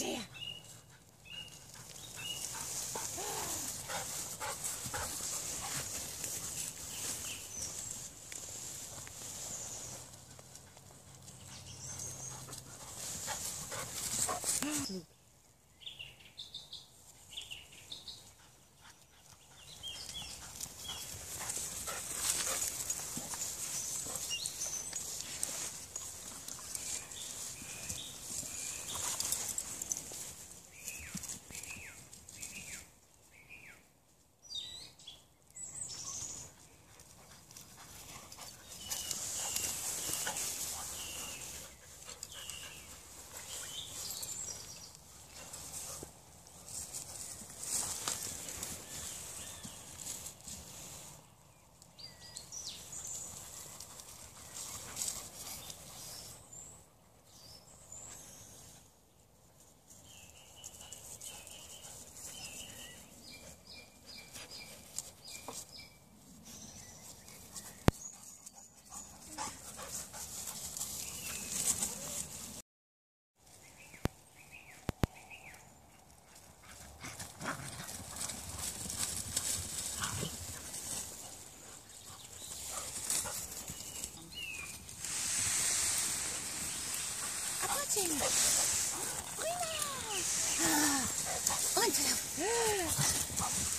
Susie! Und